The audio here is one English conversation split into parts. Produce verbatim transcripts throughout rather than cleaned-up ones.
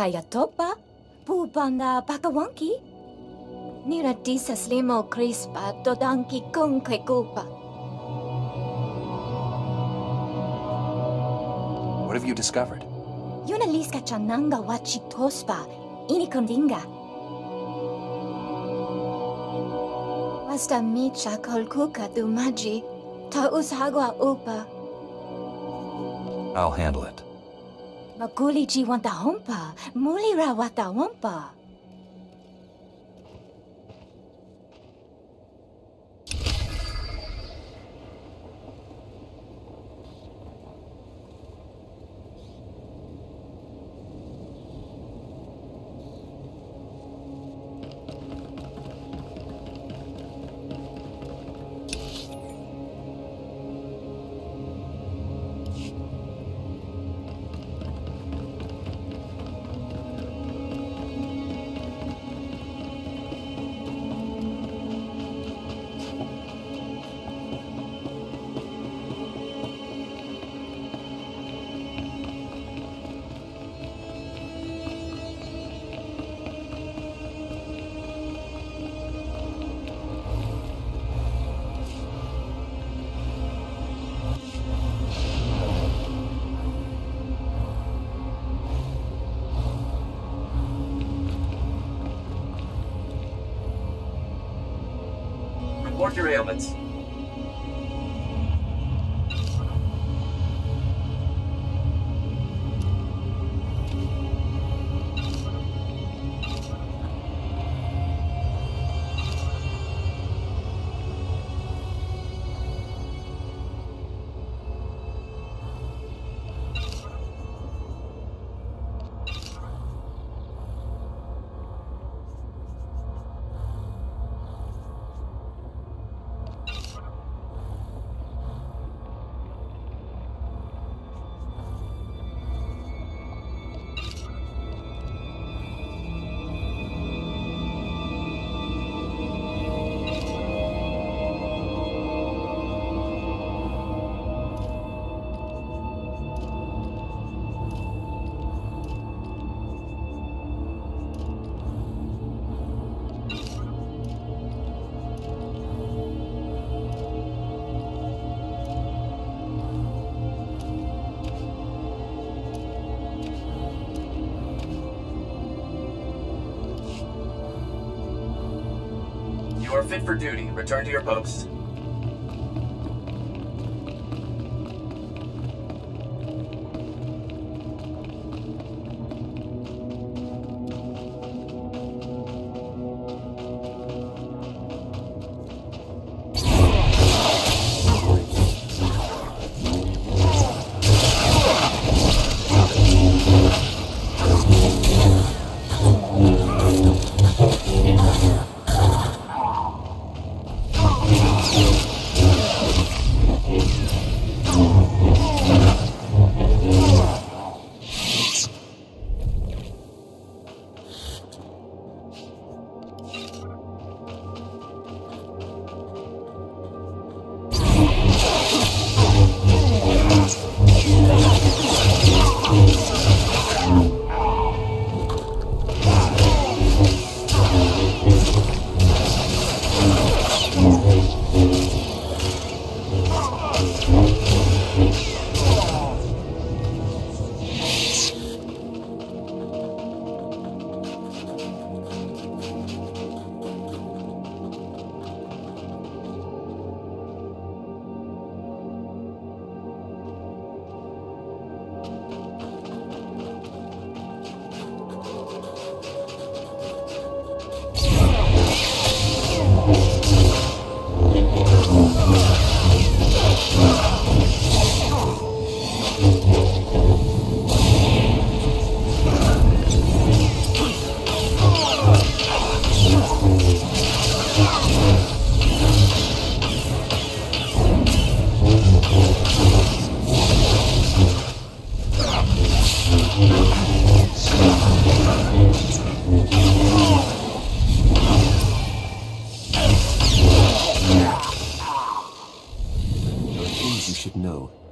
Kaya topa, pupanda pakawanki. Niradisas limo crispa dodanki kunque kupa. What have you discovered? Yunaliska chananga wachitospa, inikondinga. Hasta micha kolkuka dumaji, tausagwa upa. I'll handle it. Maguliji wanta hompa, mulira wata wompa. Report your ailments. You are fit for duty. Return to your post.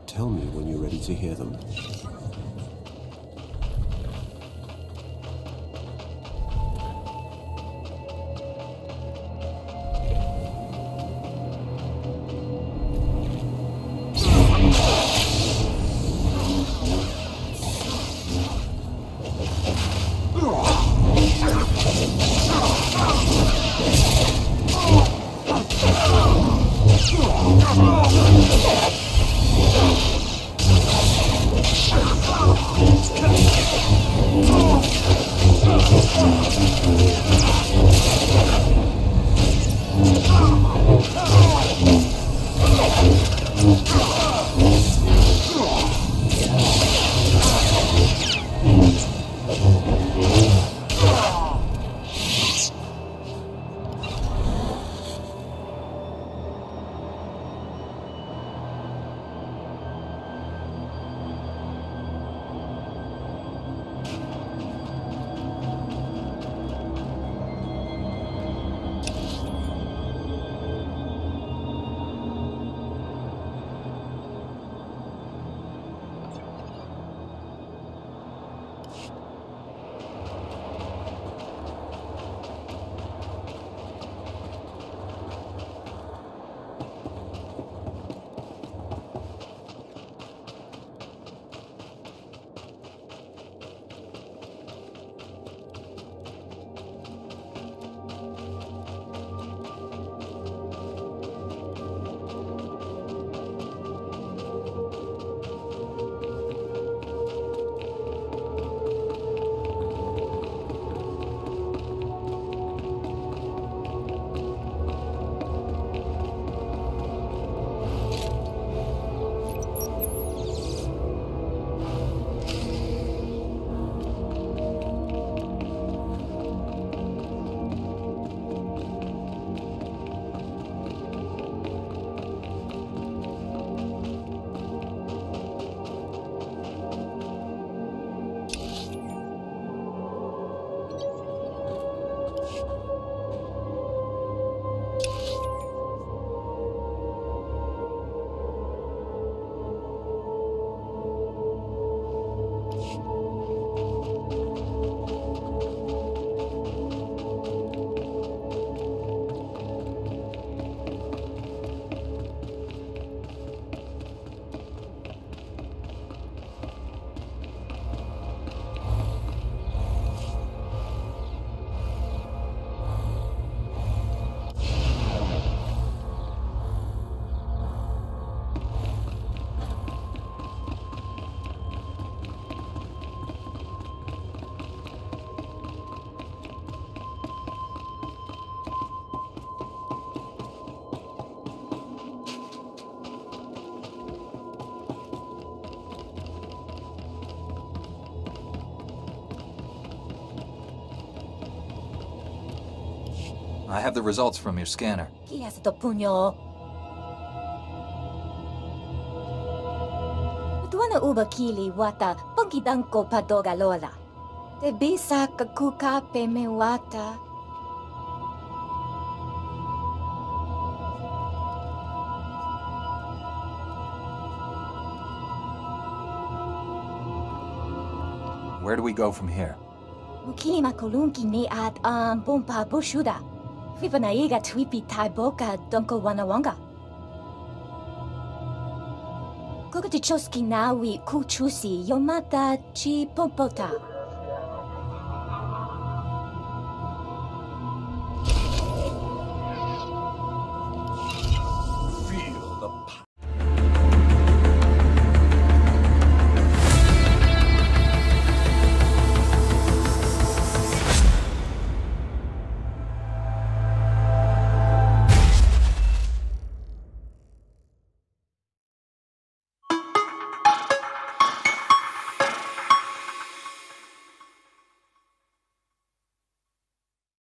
Tell me when you're ready to hear them. I have the results from your scanner. He has the puño. Tuana uba kili wata pogidanko padoga lola. Te bisa kakuka pe me wata. Where do we go from here? Mukima kolunki ni at um bumpa bushuda. Vivanaiga twipi tai boka donko wanawanga. Kogatichoski nawi kuchusi yomata chi pompota.